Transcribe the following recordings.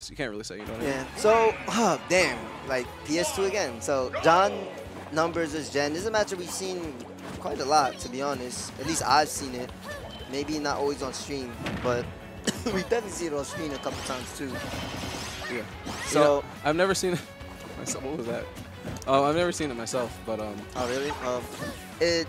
So you can't really say you don't know. Yeah. So, oh, damn, like PS2 again. So John numbers versus Gen. This is a matchup we've seen quite a lot, to be honest. At least I've seen it. Maybe not always on stream, but we definitely see it on screen a couple times too. Yeah. So you know, I've never seen it myself. What was that? Oh, I've never seen it myself, but Oh really?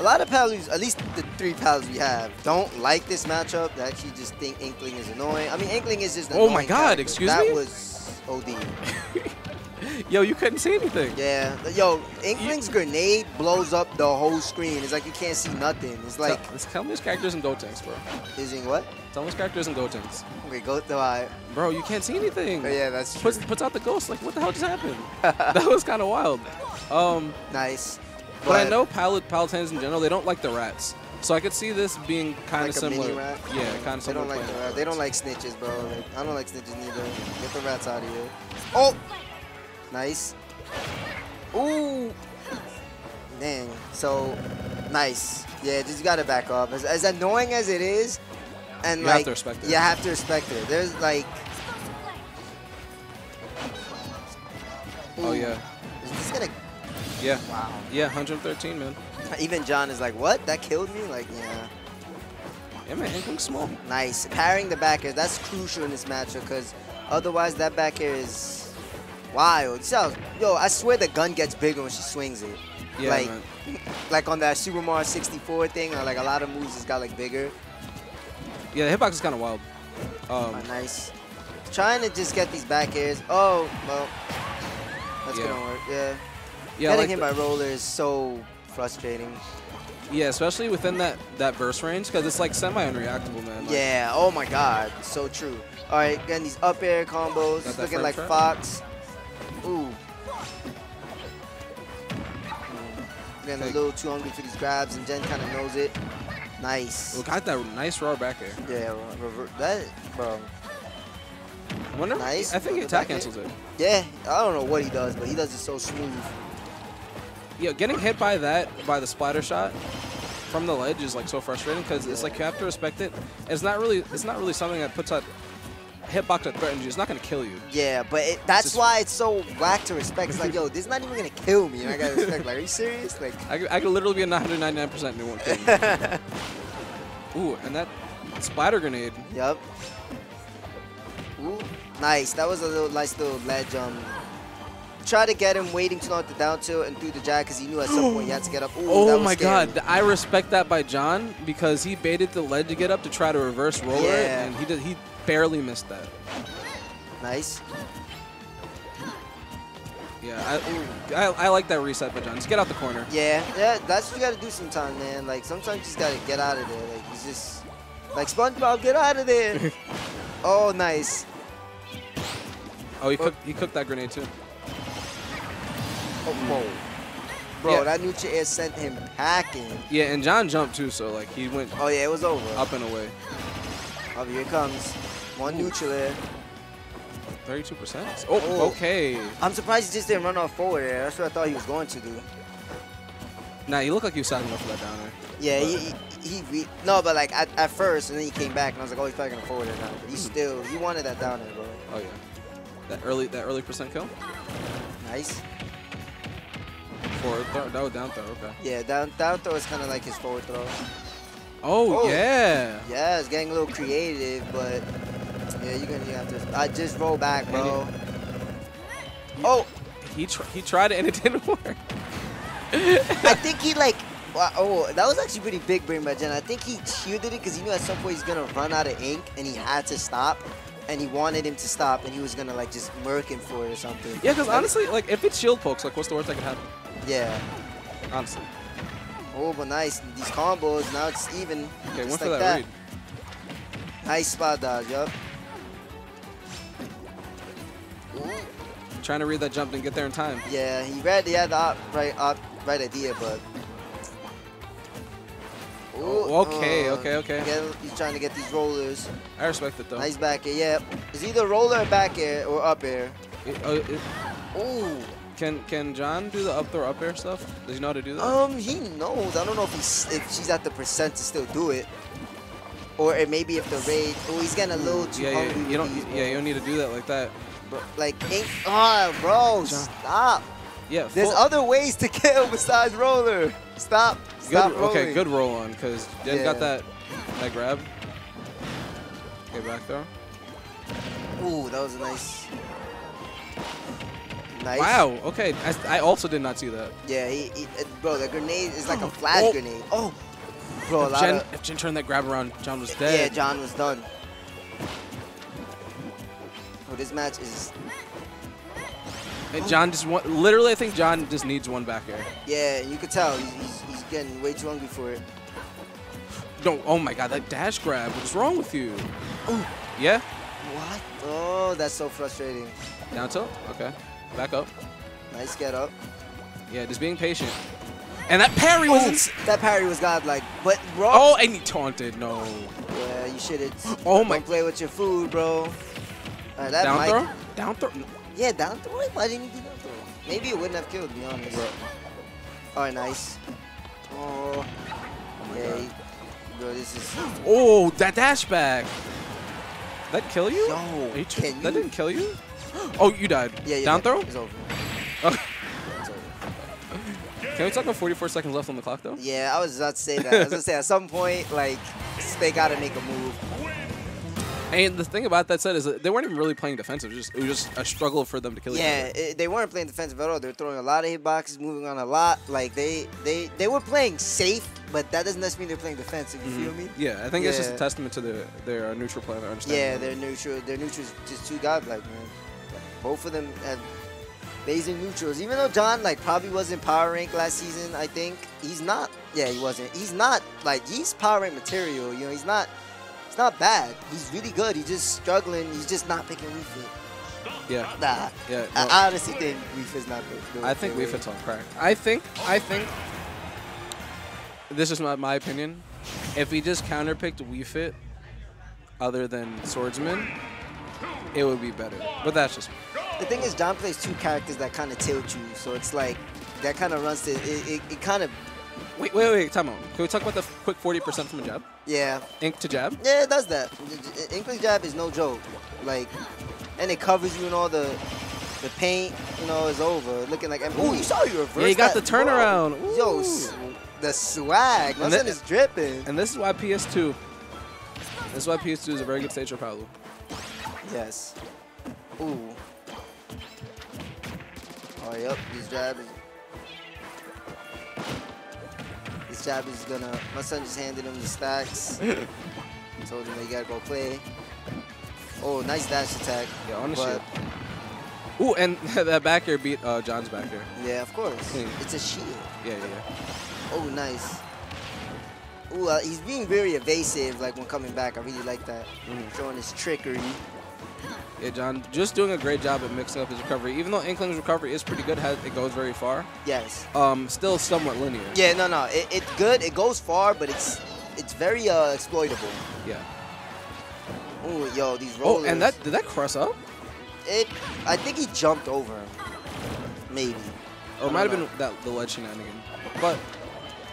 A lot of Palus, at least the three Palus we have, don't like this matchup. They actually just think Inkling is annoying. I mean, Inkling is just annoying. Oh my God! Character. Excuse me. That was OD. Yo, you couldn't see anything. Yeah. Yo, Inkling's grenade blows up the whole screen. It's like you can't see nothing. It's like... Tell me his characters in Gotenks, bro. Is in what? Tell me his characters in Gotenks. Okay, Bro, you can't see anything. But yeah, that's true. Puts out the ghost. Like, what the hell just happened? That was kind of wild. Nice. But I know Palutenas in general, they don't like the rats. So I could see this being kind of like similar. A mini rat? Yeah, kind of similar. They don't like the rats. They don't like snitches, bro. Like, I don't like snitches neither. Get the rats out of here. Oh! Nice. Ooh. Dang. So, nice. Yeah, just gotta back off. As annoying as it is, and you have to respect it. You have to respect it. There's like. Ooh. Oh yeah. Is this gonna? Yeah. Wow. Yeah, 113, man. Even John is like, what? That killed me? Like, yeah. Yeah, man. Anything small. Nice. Parrying the back air. That's crucial in this matchup because otherwise that back air is. Wild. Yo, I swear the gun gets bigger when she swings it. Yeah, like, man. Like on that Super Mario 64 thing, or like a lot of moves just got like bigger. Yeah, the hitbox is kind of wild. Nice. Trying to just get these back airs. Oh, well, that's gonna work. Yeah. Yeah. Getting hit by roller is so frustrating. Yeah, especially within that burst range, because it's like semi-unreactable, man. Like, yeah. Oh my God. So true. All right, getting these up air combos, looking like Fox. Ooh. Getting a little too hungry for these grabs, and Gen kind of knows it. Nice. Look at that nice raw back air. Yeah, that, bro. I wonder. Nice. I think he attack cancels it. Yeah, I don't know what he does, but he does it so smooth. Yeah, getting hit by that, by the splatter shot from the ledge is like so frustrating because it's like you have to respect it. It's not really something that puts out. Hitbox that threatens you, it's not gonna kill you. Yeah, but that's why it's so whack to respect. It's like, yo, this is not even gonna kill me. And I gotta respect. Like, are you serious? Like, I could literally be a 999% and it won't kill me. Ooh, and that splatter grenade. Yep. Ooh, nice. That was a little nice little ledge. Try to get him waiting to knock the down tilt and through the jab because he knew at some point he had to get up. Ooh, oh my God, I respect that by John because he baited the ledge to get up to try to reverse roller it, and he barely missed that. Nice. Yeah, I like that reset by John. Just get out the corner. Yeah, that's what you gotta do sometimes, man. Like sometimes you just gotta get out of there. Like you just like SpongeBob, get out of there. Oh, nice. Oh, he cooked that grenade too. Oh, whoa. Bro, that neutral air sent him packing. Yeah, and John jumped too, so like he went. Oh yeah, it was over. Up and away. Oh, here it comes. One neutral air. 32%. Oh, okay. I'm surprised he just didn't run off forward air. That's what I thought he was going to do. Nah, he looked like he was signing up for that down air. Yeah, but like at first, and then he came back, and I was like, oh, he's probably gonna forward air now. But he still, he wanted that down air, bro. Oh yeah. That early percent kill. Nice. Forward throw? No, down throw, okay. Yeah, down throw is kind of like his forward throw. Oh, yeah. Yeah, it's getting a little creative, but yeah, you're going to have to. I just roll back, bro. Oh! He tried it and it didn't work. I think he like, oh, that was actually pretty big brain by Gen. I think he shielded it because he knew at some point he's going to run out of ink and he had to stop. And he wanted him to stop and he was going to like just murk him for it or something. Yeah, because honestly, like if it's shield pokes, like what's the worst that could happen? Yeah. Honestly. Oh, but nice. These combos, now it's even. Okay, just one for like that read. Nice spot dodge, yup. Trying to read that jump and get there in time. Yeah, he had the right idea, but. Ooh, okay. He's trying to get these rollers. I respect it, though. Nice back air, yeah. It's either roller or back air or up air. Ooh. Can John do the up throw up air stuff? Does he know how to do that? He knows. I don't know if she's at the percent to still do it. Or maybe if the raid, oh, he's gonna load too hungry. Yeah, you don't need to do that like that. Bro. Like, oh, bro, stop. Yeah, there's other ways to kill besides roller. Stop. Stop rolling. Okay, good roll on, because Gen got that grab. Okay, back throw. Ooh, that was nice. Nice. Wow, okay. I also did not see that. Yeah, bro, the grenade is like a flash grenade. Oh. Bro, if Gen turned that grab around, John was dead. Yeah, John was done. Oh, this match is... And John just literally, I think John just needs one back air. Yeah, you could tell. He's getting way too hungry for it. No, oh my god, that dash grab. What's wrong with you? Oh. Yeah? What? Oh, that's so frustrating. Down tilt? Okay. Back up. Nice get up. Yeah, just being patient. And that parry was that parry was godlike, but bro. Oh, and he taunted. No. Yeah, you should have. Oh my! Don't play with your food, bro. That down throw. Down throw. Yeah, down throw. Why didn't you do down throw? Maybe it wouldn't have killed, to be honest. All right, nice. Oh. Yeah, bro, this is. Oh, that dash back. That kill you? No. That didn't kill you. Oh, you died. Yeah, yeah. Down throw. It's over. Oh. Can we talk about 44 seconds left on the clock, though? Yeah, I was about to say that. I was going to say, at some point, like, they got to make a move. And the thing about that set is that they weren't even really playing defensive. It was just a struggle for them to kill each other. Yeah, they weren't playing defensive at all. They were throwing a lot of hitboxes, moving on a lot. Like, they were playing safe, but that doesn't necessarily mean they're playing defensive. You feel me? Yeah, I think it's just a testament to their neutral play. Yeah, their neutral. Their neutral is just too godlike, man. Like, both of them have... Amazing neutrals. Even though John like probably wasn't power rank last season, I think he's not. Yeah, he wasn't. He's not like he's power rank material. You know, he's not. It's not bad. He's really good. He's just struggling. He's just not picking Wii Fit. Yeah. Nah. Yeah. No. I honestly think Wii Fit's not good. I think Wii Fit's on crack. I think. This is my opinion. If he just counterpicked Wii Fit, other than Swordsman, it would be better. But that's just me. The thing is, John plays two characters that kind of tilt you, so it's like, that kind of runs to, it kind of... Wait, time out. Can we talk about the quick 40% from a jab? Yeah. Ink to jab? Yeah, it does that. Inkling jab is no joke. Like, and it covers you in all the paint, you know, is over. Looking like, ooh, you saw you reverse. Yeah, you got the turnaround. Yo, the swag. Nothing is dripping. And this is why PS2, is a very good stage for Paolo. Yes. Ooh. Oh, yep, this jab is gonna, my son just handed him the stacks. Told him they gotta go play. Oh, nice dash attack. Yeah, on the ship. Ooh, and that back air beat John's back air. Yeah, of course. Clean. It's a shield. Yeah. Oh, nice. Ooh, he's being very evasive, like, when coming back. I really like that. Showing his trickery. Yeah, John, just doing a great job at mixing up his recovery. Even though Inkling's recovery is pretty good, it goes very far. Yes. Still somewhat linear. Yeah, no, it's good. It goes far, but it's very exploitable. Yeah. Oh, yo, these rollers. Oh, and that did that cross up? I think he jumped over him. Maybe. Or it might have been the ledge shenanigan. But.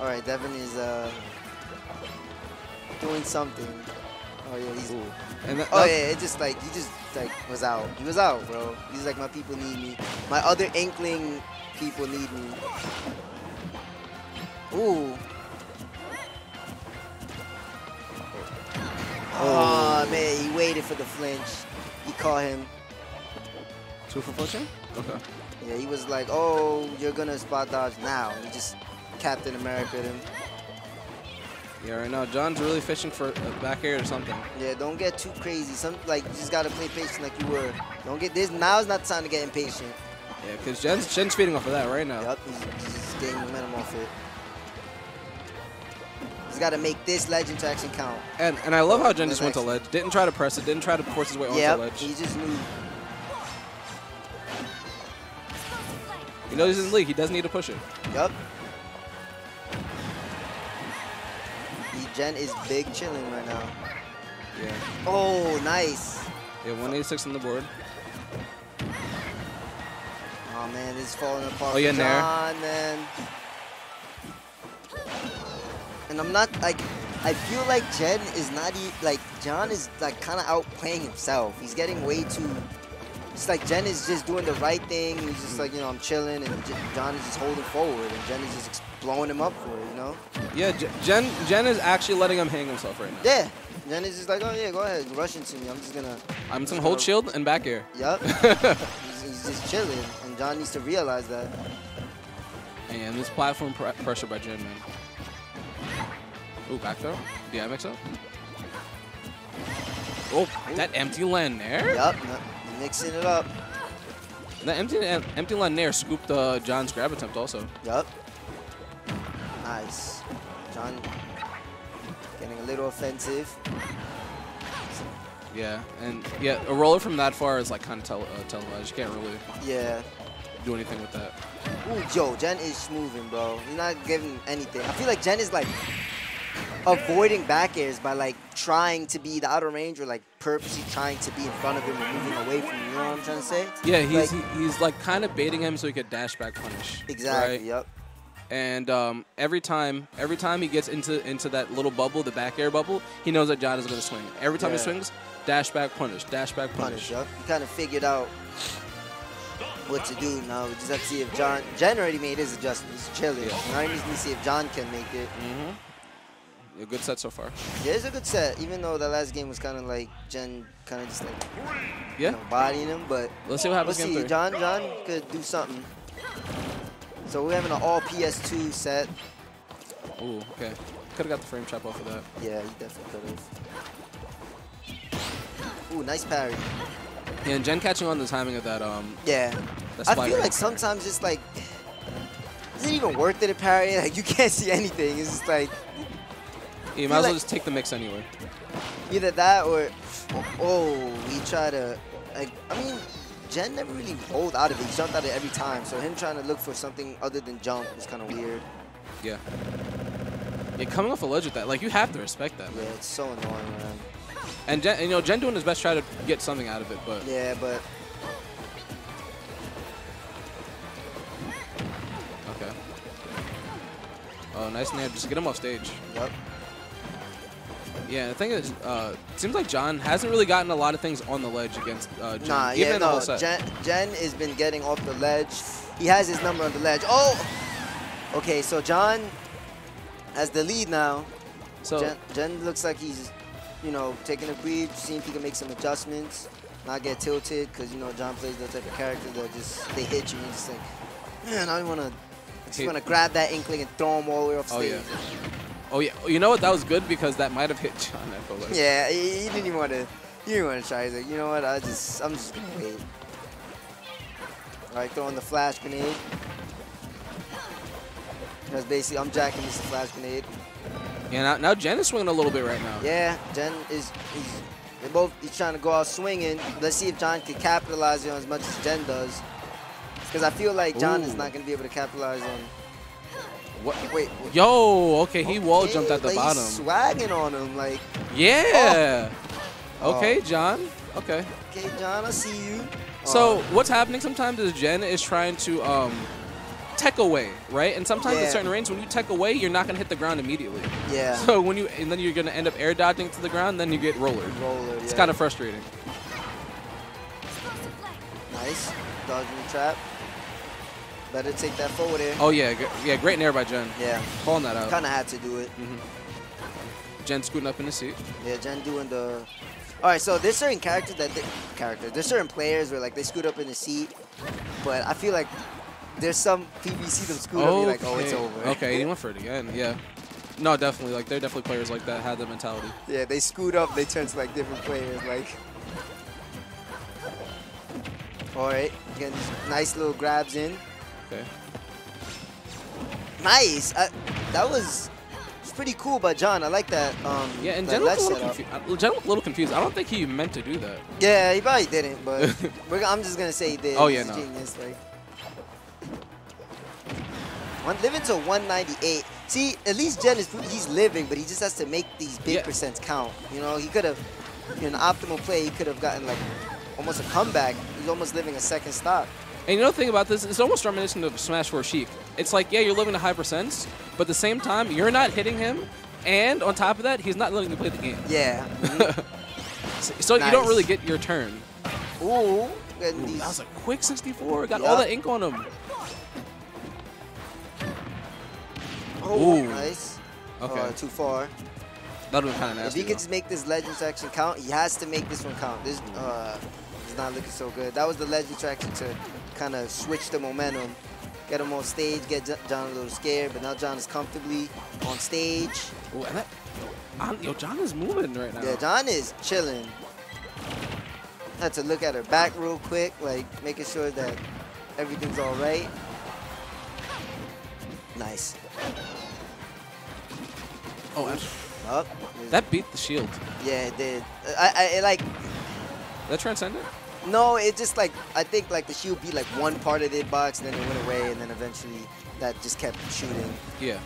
All right, Devin is doing something. Oh yeah, he's. Ooh. And it just like he just like was out. He was out, bro. He's like, my people need me. My other Inkling people need me. Ooh. Oh man, he waited for the flinch. He caught him. 2 for flinching? Okay. Yeah, he was like, oh, you're gonna spot dodge now. He just Captain America'd him. Yeah, right now John's really fishing for a back air or something. Yeah, don't get too crazy. You just gotta play patient like you were. Don't get this. Now's not the time to get impatient. Yeah, because Jen's feeding off of that right now. Yep, he's just getting momentum off it. He's gotta make this ledge into action count. And I love how Gen just went to ledge. Didn't try to press it. Didn't try to force his way onto the ledge. He just knew. He knows he's in the league. He doesn't need to push it. Yep. Gen is big chilling right now. Yeah. Oh, nice. Yeah, 186 on the board. Oh man, this is falling apart. Oh, you're in there, man. And I'm not like, I feel like John is like kind of outplaying himself. He's getting way too. It's like Gen is just doing the right thing. He's just like, you know, I'm chilling, and John is just holding forward, and Gen is just blowing him up for it, you know? Yeah, Gen is actually letting him hang himself right now. Yeah, Gen is just like, oh yeah, go ahead, rush into me. I'm just gonna. I'm just gonna hold shield and back air. Yup. he's just chilling, and John needs to realize that. And this platform pressure by Gen, man. Ooh, back throw. DMX up. Oh, that empty land there. Yup. Mixing it up. And that empty line there scooped John's grab attempt also. Yup. Nice. John getting a little offensive. Yeah, and yeah, a roller from that far is like kind of televised. You can't really do anything with that. Ooh, yo, Gen is moving, bro. He's not giving anything. I feel like Gen is like avoiding back airs by like trying to be the outer range or like purposely trying to be in front of him and moving away from him, you know what I'm trying to say? Yeah, he's like kind of baiting him so he could dash back punish. Exactly, right? Yep. And every time he gets into that little bubble, the back air bubble, he knows that John is going to swing. Every time he swings, dash back punish, dash back punish. Yep. He kind of figured out what to do now. We just have to see if Gen already made his adjustment. He's chilling. Now he needs to see if John can make it. Mm-hmm. A good set so far. Yeah, it's a good set, even though the last game was kind of like Gen kind of just like bodying him, but let's see what happens. Let's see, John could do something. So we're having an all PS2 set. Ooh, okay. Could have got the frame trap off of that. Yeah, he definitely could have. Ooh, nice parry. Yeah, and Gen catching on the timing of that. That I feel like sometimes just like, is it even worth it to parry? Like you can't see anything. It's just like. You might as well just take the mix anyway. Either that or we try to like Gen never really rolled out of it. He jumped out of it every time. So him trying to look for something other than jump is kind of weird. Yeah. Yeah, coming off a ledge with that, like you have to respect that. Yeah, man. It's so annoying, man. And Gen, you know, Gen doing his best to try to get something out of it, but yeah, but okay. Oh, nice nair. Just get him off stage. Yep. Yeah, the thing is, it seems like John hasn't really gotten a lot of things on the ledge against Gen. Nah, even in the whole set. Gen has been getting off the ledge. He has his number on the ledge. Oh! Okay, so John has the lead now. So Gen looks like he's, you know, taking a breath, seeing if he can make some adjustments, not get tilted, because, you know, John plays those type of characters that just, they hit you and you're just like, man, I don't want to. Just want to grab that Inkling and throw him all the way off stage. Yeah. Oh yeah, you know what? That was good because that might have hit John. I feel like. Yeah, he didn't even want to. He didn't want to try. He's like, you know what? I'm just gonna wait. All right, throwing the flash grenade. That's basically, I'm jacking this flash grenade. Yeah, now Gen is swinging a little bit right now. Yeah, Gen is. He's trying to go out swinging. Let's see if John can capitalize on as much as Gen does, because I feel like John is not gonna be able to capitalize on. What? Wait. Yo, okay, he wall jumped at the bottom. He's swagging on him, like. Yeah. Oh. Okay, John. Okay. Okay, John, I see you. So what's happening sometimes is Gen is trying to tech away, right? And sometimes in certain ranges, when you tech away, you're not gonna hit the ground immediately. Yeah. So when you and then you're gonna end up air dodging to the ground, then you get rollered. It's kind of frustrating. Nice, dodging the trap. Better take that forward air. Oh, yeah, great nair by Gen. Yeah. Calling that out. Kind of had to do it. Gen scooting up in the seat. Yeah, Gen doing the... All right, so there's certain characters that... There's certain players where, like, they scoot up in the seat, but I feel like there's some PBC that scoot up, you're like, oh, it's over. Okay, he went for it again, yeah. No, definitely. Like, there are definitely players like that had that mentality. Yeah, they scoot up, they turn to, like, different players, like... All right, again, nice little grabs in. Okay. Nice. That was pretty cool by John. I like that. Yeah, and Gen looked a little confused. I don't think he meant to do that. Yeah, he probably didn't, but I'm just going to say he did. Oh, yeah, no. Genius, like. Living to 198. See, at least Gen is he's living, but he just has to make these big percents count. You know, he could have, in an optimal play, he could have gotten like almost a comeback. He's almost living a second stop. And you know the thing about this, it's almost reminiscent of Smash 4 Sheik. It's like, yeah, you're living to high percents, but at the same time, you're not hitting him, And on top of that, he's not letting me play the game. Yeah. So nice. You don't really get your turn. Ooh. Ooh, that was a quick 64. Got all that ink on him. Oh, ooh. Nice. Okay. Too far. That would be kind of nasty. If he can make this legend section count, he has to make this one count. This is not looking so good. That was the legend section to kind of switch the momentum. Get him on stage, get John a little scared, but now John is comfortably on stage. Ooh, and that, yo, John is moving right now. Yeah, John is chilling. I had to look at her back real quick, like making sure that everything's all right. Nice. Oh, and up. That beat the shield. Yeah, it did. I like. That transcended? No, it just like I think like the shield beat like one part of the box, and then it went away, and then eventually that just kept shooting. Yeah.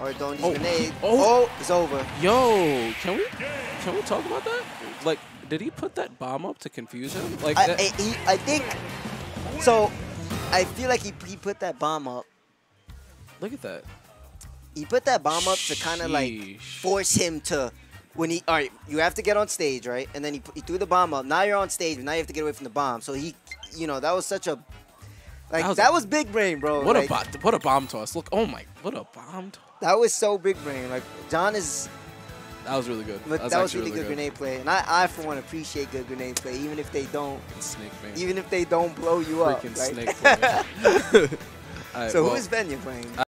Or don't use grenade. Oh, it's over. Yo, can we talk about that? Like. Did he put that bomb up to confuse him? Like I think so. I feel like he put that bomb up. Look at that. He put that bomb up to kind of like force him to when he all right. You have to get on stage, right? And then he threw the bomb up. Now you're on stage, but now you have to get away from the bomb. So he, you know, that was such a like that was big brain, bro. What like, what a bomb toss! Look, oh my, what a bomb toss! That was so big brain. Like John is. That was really good. But that was really good grenade play. And I for one, appreciate good grenade play, even if they don't. Snake, man. Even if they don't blow you up. Freaking Snake play. All right, so well, who is Venya playing?